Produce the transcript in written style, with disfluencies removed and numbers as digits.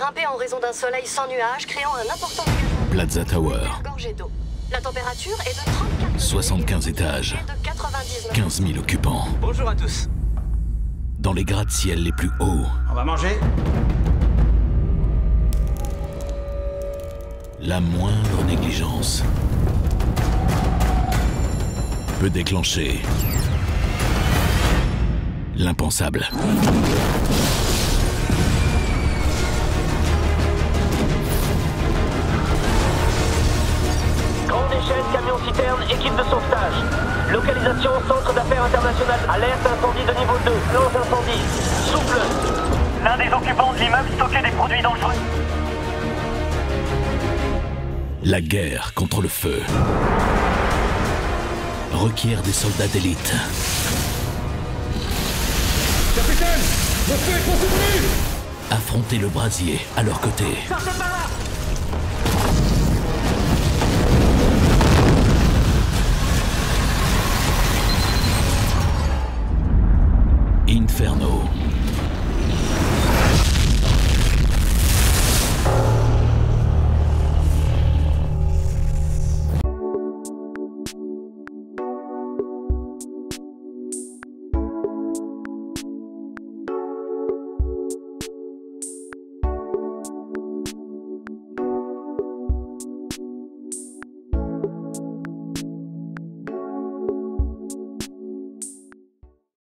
grimper en raison d'un soleil sans nuages, créant un important lieu. Plaza Tower. La température est de 34 75 étages, de 99. 15 000 occupants. Bonjour à tous. Dans les gratte-ciel les plus hauts. On va manger. La moindre négligence peut déclencher l'impensable. Grande échelle, camion-citerne, équipe de sauvetage. Localisation, centre d'affaires international. Alerte incendie de niveau 2. Lance incendie. Souple. L'un des occupants de l'immeuble stockait des produits dangereux. La guerre contre le feu requiert des soldats d'élite. Capitaine, le feu est contenu! Affronter le brasier à leur côté. Sortez par là!